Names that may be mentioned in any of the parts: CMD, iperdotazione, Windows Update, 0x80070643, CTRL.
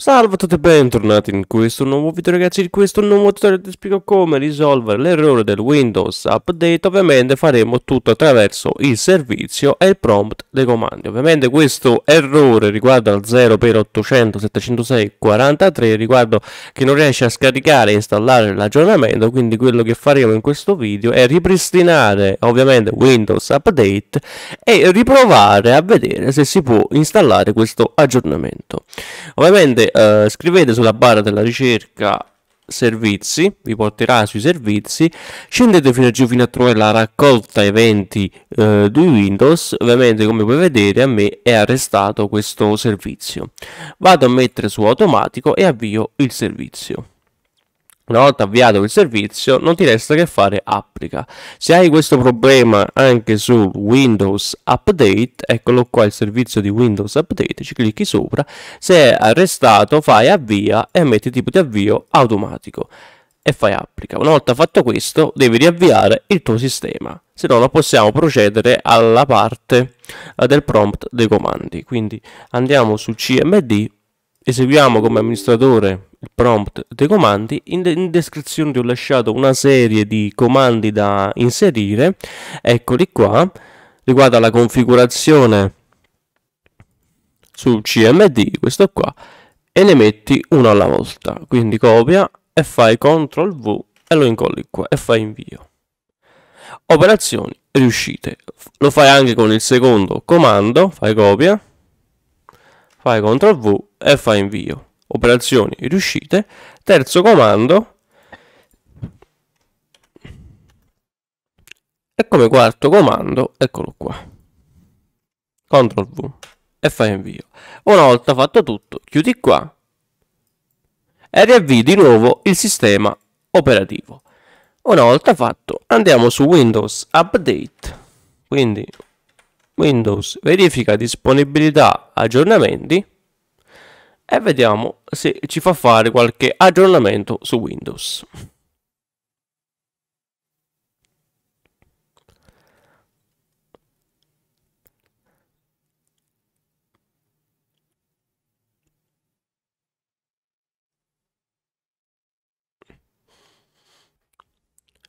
Salve a tutti e bentornati in questo nuovo video ragazzi. In questo nuovo tutorial ti spiego come risolvere l'errore del Windows Update. Ovviamente faremo tutto attraverso il servizio e il prompt dei comandi. Ovviamente questo errore riguarda il 0x80070643, riguardo che non riesce a scaricare e installare l'aggiornamento. Quindi quello che faremo in questo video è ripristinare ovviamente Windows Update e riprovare a vedere se si può installare questo aggiornamento. Ovviamente scrivete sulla barra della ricerca servizi, vi porterà sui servizi, scendete fino a giù fino a trovare la raccolta eventi di Windows. Ovviamente come puoi vedere a me è arrestato questo servizio, vado a mettere su automatico e avvio il servizio. Una volta avviato il servizio non ti resta che fare applica. Se hai questo problema anche su Windows Update, eccolo qua il servizio di Windows Update, ci clicchi sopra, se è arrestato fai avvia e metti tipo di avvio automatico e fai applica. Una volta fatto questo devi riavviare il tuo sistema, se no non possiamo procedere alla parte del prompt dei comandi. Quindi andiamo su CMD, eseguiamo come amministratore il prompt dei comandi. In descrizione ti ho lasciato una serie di comandi da inserire, eccoli qua, riguarda la configurazione su CMD, questo qua, e ne metti uno alla volta. Quindi copia e fai CTRL V e lo incolli qua e fai invio. Operazioni riuscite. Lo fai anche con il secondo comando, fai copia, fai CTRL V e fai invio. Operazioni riuscite. Terzo comando, e come quarto comando eccolo qua, CTRL V e fai invio. Una volta fatto tutto chiudi qua e riavvii di nuovo il sistema operativo. Una volta fatto andiamo su Windows Update, quindi Windows verifica disponibilità aggiornamenti e vediamo se ci fa fare qualche aggiornamento su Windows.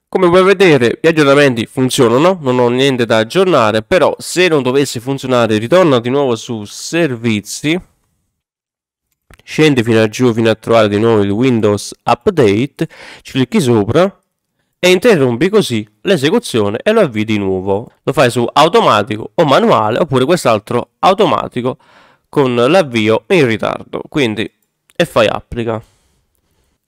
Come puoi vedere gli aggiornamenti funzionano, non ho niente da aggiornare, però se non dovesse funzionare ritorna di nuovo su servizi, scendi fino a giù fino a trovare di nuovo il Windows Update, ci clicchi sopra e interrompi così l'esecuzione e lo avvii di nuovo. Lo fai su automatico o manuale, oppure quest'altro automatico con l'avvio in ritardo, quindi e fai applica.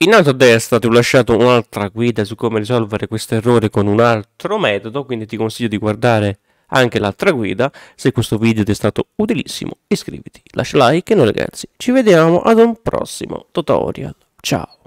In alto a destra ti ho lasciato un'altra guida su come risolvere questo errore con un altro metodo, quindi ti consiglio di guardare anche l'altra guida. Se questo video ti è stato utilissimo iscriviti, lascia like e noi ragazzi ci vediamo ad un prossimo tutorial. Ciao!